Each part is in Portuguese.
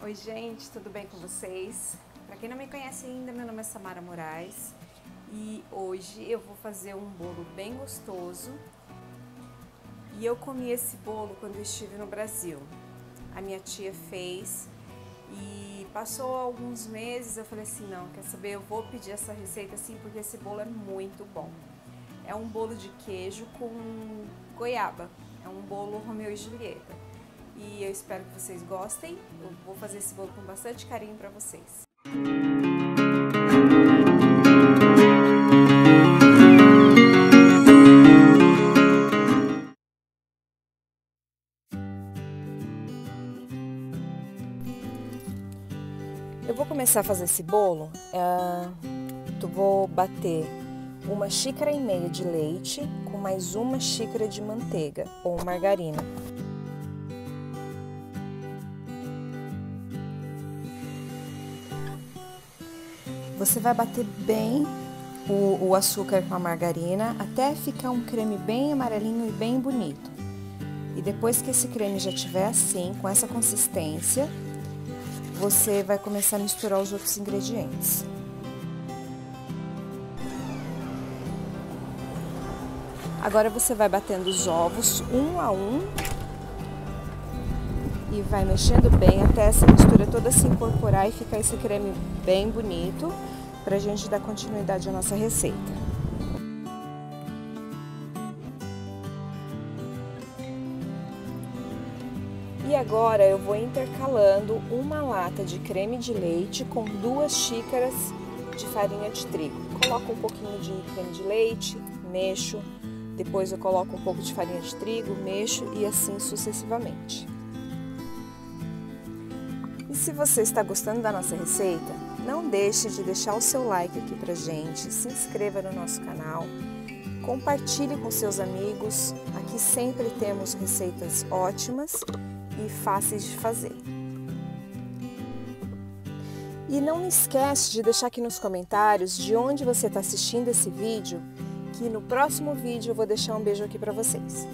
Oi gente, tudo bem com vocês? Para quem não me conhece ainda, meu nome é Samara Moraes e hoje eu vou fazer um bolo bem gostoso. E eu comi esse bolo quando eu estive no Brasil. A minha tia fez e passou alguns meses, eu falei assim, não, quer saber, eu vou pedir essa receita assim porque esse bolo é muito bom. É um bolo de queijo com goiaba, é um bolo Romeu e Julieta. E eu espero que vocês gostem, eu vou fazer esse bolo com bastante carinho para vocês. Eu vou começar a fazer esse bolo, eu vou bater uma xícara e meia de leite com mais uma xícara de manteiga ou margarina. Você vai bater bem o açúcar com a margarina até ficar um creme bem amarelinho e bem bonito. E depois que esse creme já estiver assim, com essa consistência, você vai começar a misturar os outros ingredientes. Agora você vai batendo os ovos um a um e vai mexendo bem até essa mistura toda se incorporar e ficar esse creme bem bonito para a gente dar continuidade à nossa receita. E agora eu vou intercalando uma lata de creme de leite com 2 xícaras de farinha de trigo. Coloco um pouquinho de creme de leite, mexo, depois eu coloco um pouco de farinha de trigo, mexo e assim sucessivamente. E se você está gostando da nossa receita, não deixe de deixar o seu like aqui pra gente, se inscreva no nosso canal, compartilhe com seus amigos, aqui sempre temos receitas ótimas e fáceis de fazer. E não esquece de deixar aqui nos comentários de onde você está assistindo esse vídeo, que no próximo vídeo eu vou deixar um beijo aqui para vocês.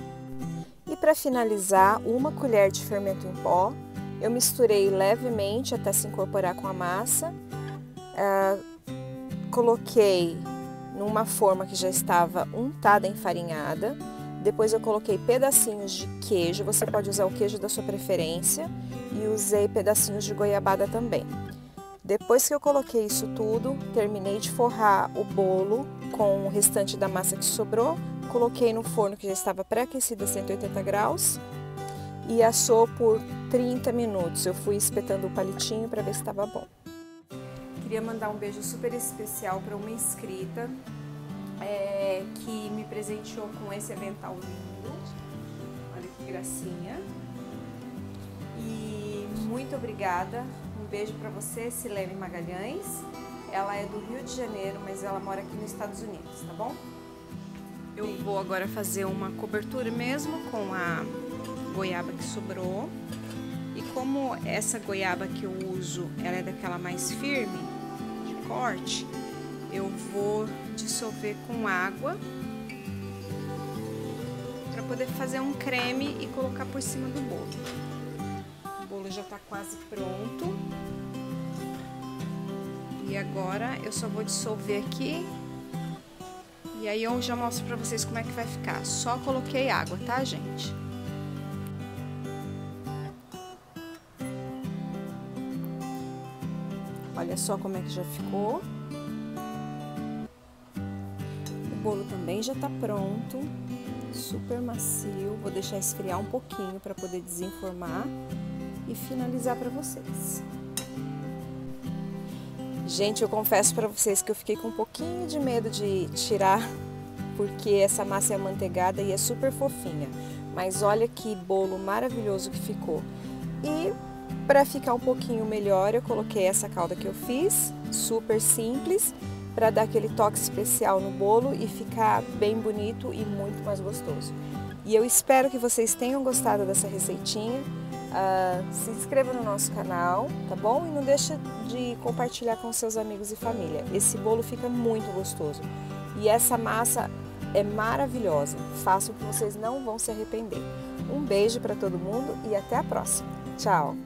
E para finalizar, 1 colher de fermento em pó. Eu misturei levemente até se incorporar com a massa, coloquei numa forma que já estava untada, enfarinhada, depois eu coloquei pedacinhos de queijo, você pode usar o queijo da sua preferência, e usei pedacinhos de goiabada também. Depois que eu coloquei isso tudo, terminei de forrar o bolo com o restante da massa que sobrou, coloquei no forno que já estava pré-aquecido a 180 graus, e assou por 30 minutos. Eu fui espetando o palitinho para ver se estava bom. Queria mandar um beijo super especial para uma inscrita que me presenteou com esse avental lindo. Olha que gracinha. E muito obrigada. Um beijo para você, Silene Magalhães. Ela é do Rio de Janeiro, mas ela mora aqui nos Estados Unidos, tá bom? Eu vou agora fazer uma cobertura mesmo com a goiaba que sobrou, e como essa goiaba que eu uso ela é daquela mais firme de corte, eu vou dissolver com água para poder fazer um creme e colocar por cima do bolo. O bolo já está quase pronto e agora eu só vou dissolver aqui e aí eu já mostro para vocês como é que vai ficar. Só coloquei água, tá gente? Olha só como é que já ficou. O bolo também já tá pronto, super macio. Vou deixar esfriar um pouquinho para poder desenformar e finalizar para vocês. Gente, eu confesso para vocês que eu fiquei com um pouquinho de medo de tirar, porque essa massa é amanteigada e é super fofinha. Mas olha que bolo maravilhoso que ficou. E para ficar um pouquinho melhor, eu coloquei essa calda que eu fiz, super simples, para dar aquele toque especial no bolo e ficar bem bonito e muito mais gostoso. E eu espero que vocês tenham gostado dessa receitinha. Se inscreva no nosso canal, tá bom? E não deixa de compartilhar com seus amigos e família. Esse bolo fica muito gostoso. E essa massa é maravilhosa. Façam que vocês não vão se arrepender. Um beijo para todo mundo e até a próxima. Tchau!